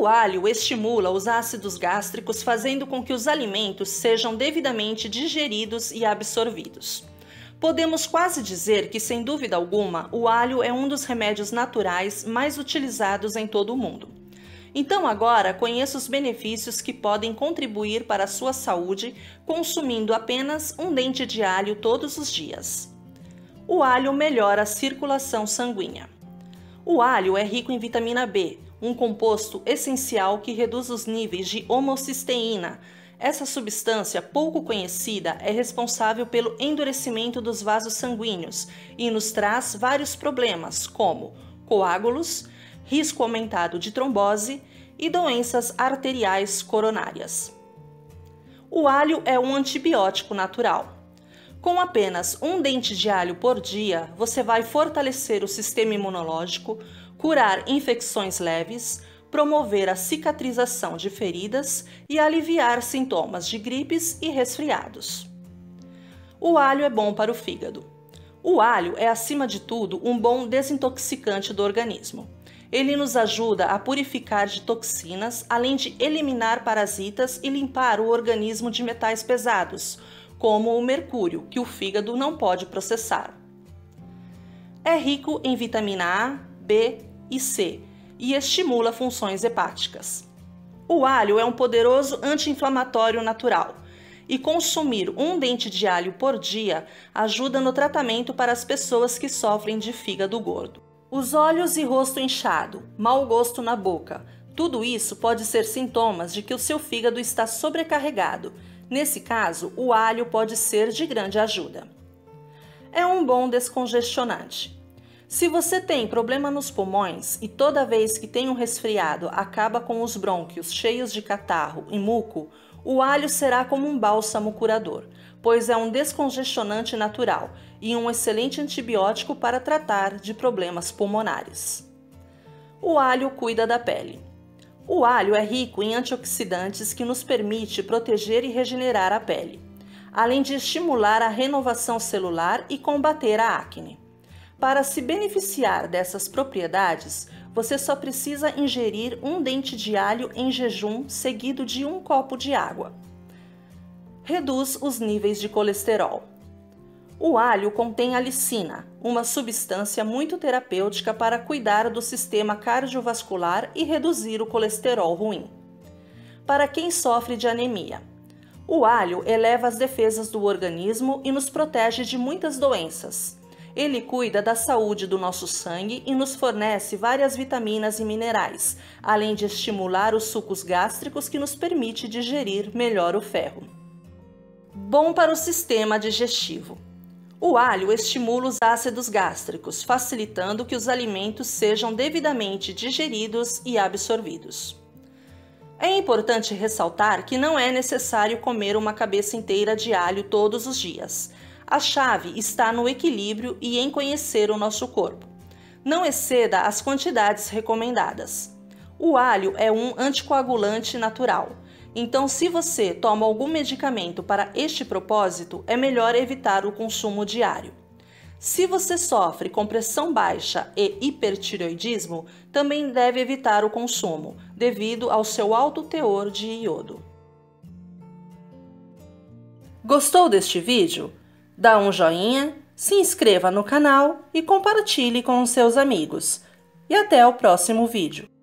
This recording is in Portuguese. O alho estimula os ácidos gástricos, fazendo com que os alimentos sejam devidamente digeridos e absorvidos. Podemos quase dizer que, sem dúvida alguma, o alho é um dos remédios naturais mais utilizados em todo o mundo. Então agora conheça os benefícios que podem contribuir para a sua saúde consumindo apenas um dente de alho todos os dias. O alho melhora a circulação sanguínea. O alho é rico em vitamina B, um composto essencial que reduz os níveis de homocisteína. Essa substância pouco conhecida é responsável pelo endurecimento dos vasos sanguíneos e nos traz vários problemas, como coágulos, risco aumentado de trombose e doenças arteriais coronárias. O alho é um antibiótico natural. Com apenas um dente de alho por dia, você vai fortalecer o sistema imunológico, curar infecções leves, promover a cicatrização de feridas e aliviar sintomas de gripes e resfriados. O alho é bom para o fígado. O alho é, acima de tudo, um bom desintoxicante do organismo. Ele nos ajuda a purificar de toxinas, além de eliminar parasitas e limpar o organismo de metais pesados, como o mercúrio, que o fígado não pode processar. É rico em vitamina A, B e C e estimula funções hepáticas. O alho é um poderoso anti-inflamatório natural e consumir um dente de alho por dia ajuda no tratamento para as pessoas que sofrem de fígado gordo. Os olhos e rosto inchado, mau gosto na boca, tudo isso pode ser sintomas de que o seu fígado está sobrecarregado. Nesse caso, o alho pode ser de grande ajuda. É um bom descongestionante. Se você tem problema nos pulmões e toda vez que tem um resfriado acaba com os brônquios cheios de catarro e muco, o alho será como um bálsamo curador, pois é um descongestionante natural e um excelente antibiótico para tratar de problemas pulmonares. O alho cuida da pele. O alho é rico em antioxidantes que nos permite proteger e regenerar a pele, além de estimular a renovação celular e combater a acne. Para se beneficiar dessas propriedades, você só precisa ingerir um dente de alho em jejum seguido de um copo de água. Reduz os níveis de colesterol. O alho contém a lisina, uma substância muito terapêutica para cuidar do sistema cardiovascular e reduzir o colesterol ruim. Para quem sofre de anemia, o alho eleva as defesas do organismo e nos protege de muitas doenças. Ele cuida da saúde do nosso sangue e nos fornece várias vitaminas e minerais, além de estimular os sucos gástricos que nos permite digerir melhor o ferro. Bom para o sistema digestivo. O alho estimula os ácidos gástricos, facilitando que os alimentos sejam devidamente digeridos e absorvidos. É importante ressaltar que não é necessário comer uma cabeça inteira de alho todos os dias. A chave está no equilíbrio e em conhecer o nosso corpo. Não exceda as quantidades recomendadas. O alho é um anticoagulante natural. Então, se você toma algum medicamento para este propósito, é melhor evitar o consumo diário. Se você sofre com pressão baixa e hipertireoidismo, também deve evitar o consumo, devido ao seu alto teor de iodo. Gostou deste vídeo? Dá um joinha, se inscreva no canal e compartilhe com os seus amigos. E até o próximo vídeo.